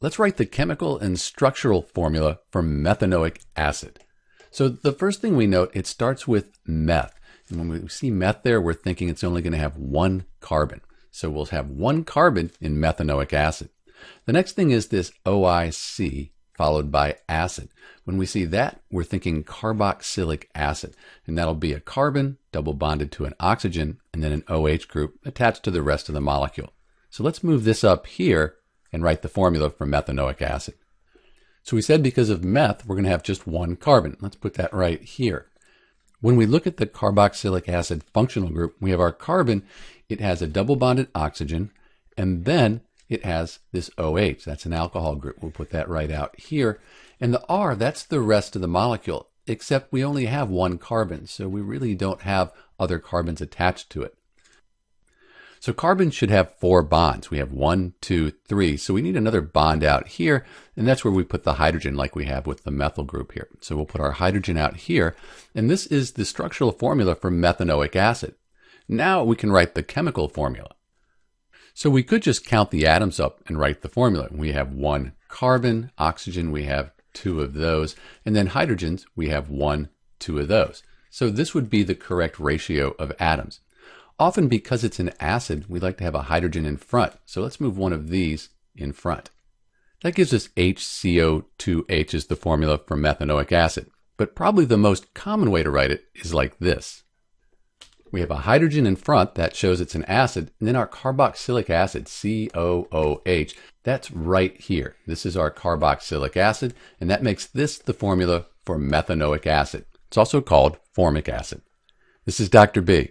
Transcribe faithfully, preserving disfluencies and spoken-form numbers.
let's write the chemical and structural formula for methanoic acid. So the first thing we note, it starts with meth. And when we see meth there, we're thinking it's only going to have one carbon. So we'll have one carbon in methanoic acid. The next thing is this O I C followed by acid. When we see that, we're thinking carboxylic acid, and that'll be a carbon double bonded to an oxygen and then an O H group attached to the rest of the molecule. So let's move this up here and write the formula for methanoic acid. So we said because of meth, we're going to have just one carbon. Let's put that right here. When we look at the carboxylic acid functional group, we have our carbon. It has a double bonded oxygen, and then it has this O H. That's an alcohol group. We'll put that right out here. And the R, that's the rest of the molecule, except we only have one carbon, so we really don't have other carbons attached to it. So carbon should have four bonds. We have one, two, three. So we need another bond out here, and that's where we put the hydrogen like we have with the methyl group here. So we'll put our hydrogen out here, and this is the structural formula for methanoic acid. Now we can write the chemical formula. So we could just count the atoms up and write the formula. We have one carbon, oxygen, we have two of those, and then hydrogens, we have one, two of those. So this would be the correct ratio of atoms. Often because it's an acid, we like to have a hydrogen in front. So let's move one of these in front. That gives us H C O two H is the formula for methanoic acid. But probably the most common way to write it is like this. We have a hydrogen in front, that shows it's an acid, and then our carboxylic acid, C O O H, that's right here. This is our carboxylic acid, and that makes this the formula for methanoic acid. It's also called formic acid. This is Doctor B,